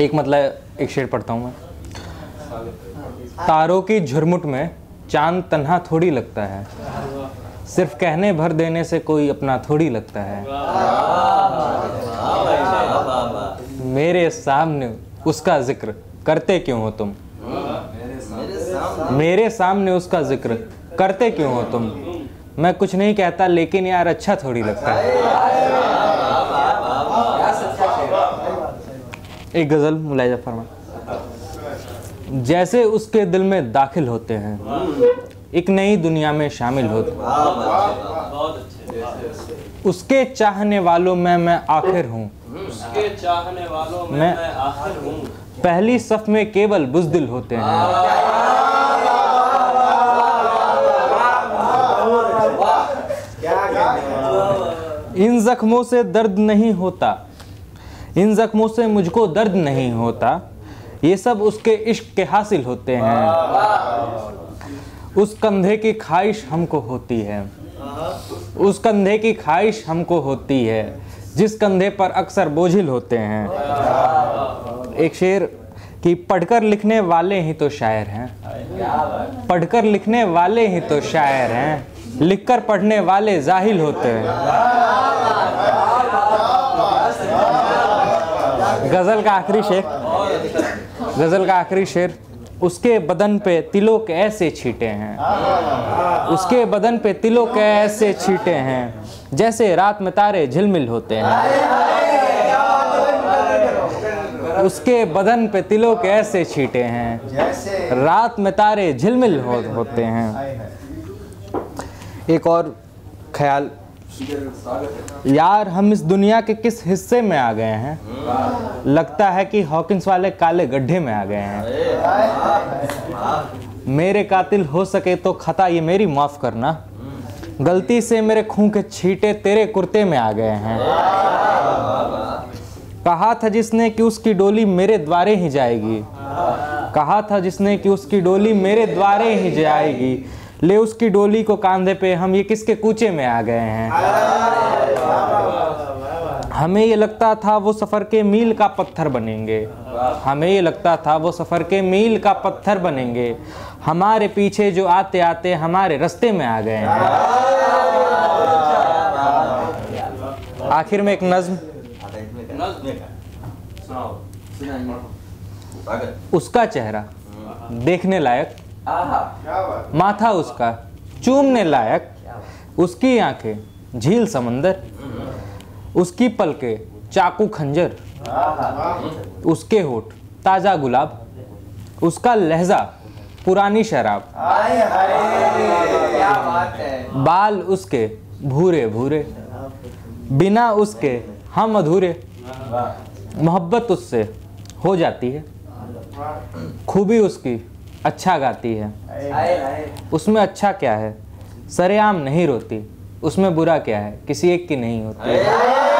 एक मतलब एक शेर पढ़ता हूँ मैं। तारों की झुरमुट में चांद तन्हा थोड़ी लगता है, सिर्फ कहने भर देने से कोई अपना थोड़ी लगता है। मेरे सामने उसका जिक्र करते क्यों हो तुम, मेरे सामने उसका जिक्र करते क्यों हो तुम। मैं कुछ नहीं कहता लेकिन यार अच्छा थोड़ी लगता है। एक गजल मुलायजा फरमा। जैसे उसके दिल में दाखिल होते हैं, एक नई दुनिया में शामिल होते। उसके चाहने वालों में मैं आखिर हूँ, मैं पहली सफ में केवल बुजदिल होते हैं। इन जख्मों से दर्द नहीं होता, इन जख्मों से मुझको दर्द नहीं होता, ये सब उसके इश्क के हासिल होते हैं। उस कंधे की ख्वाहिश हमको होती है, उस कंधे की ख्वाहिश हमको होती है, जिस कंधे पर अक्सर बोझिल होते हैं। एक शेर कि पढ़कर लिखने वाले ही तो शायर हैं, पढ़कर लिखने वाले ही तो शायर हैं, लिखकर पढ़ने वाले जाहिल होते हैं। गज़ल का आखिरी शेर, गज़ल का आखिरी शेर। उसके बदन पे तिलों के ऐसे छींटे हैं, उसके बदन पे तिलों के ऐसे छींटे हैं, जैसे रात में तारे झिलमिल होते हैं। उसके बदन पे तिलों के ऐसे छींटे हैं, रात में तारे झिलमिल होते हैं। एक और ख्याल। यार हम इस दुनिया के किस हिस्से में आ गए हैं, लगता है कि हॉकिंस वाले काले गड्ढे में आ गए हैं। मेरे कातिल हो सके तो खता ये मेरी माफ़ करना, गलती से मेरे खून के छींटे तेरे कुर्ते में आ गए हैं। कहा था जिसने कि उसकी डोली मेरे द्वारे ही जाएगी, कहा था जिसने कि उसकी डोली मेरे द्वारे ही जाएगी, ले उसकी डोली को कांधे पे हम ये किसके कूचे में आ गए हैं। हमें ये लगता था वो सफ़र के मील का पत्थर बनेंगे, हमें ये लगता था वो सफ़र के मील का पत्थर बनेंगे, हमारे पीछे जो आते आते हमारे रास्ते में आ गए हैं। आखिर में एक नज़्म। उसका चेहरा देखने लायक, माथा उसका चूमने लायक, उसकी आंखें झील समंदर, उसकी पलके चाकू खंजर, उसके होठ ताजा गुलाब, उसका लहजा पुरानी शराब, बाल उसके भूरे भूरे, बिना उसके हम अधूरे, मोहब्बत उससे हो जाती है, खूबी उसकी अच्छा गाती है, उसमें अच्छा क्या है सरेआम नहीं रोती, उसमें बुरा क्या है किसी एक की नहीं होती।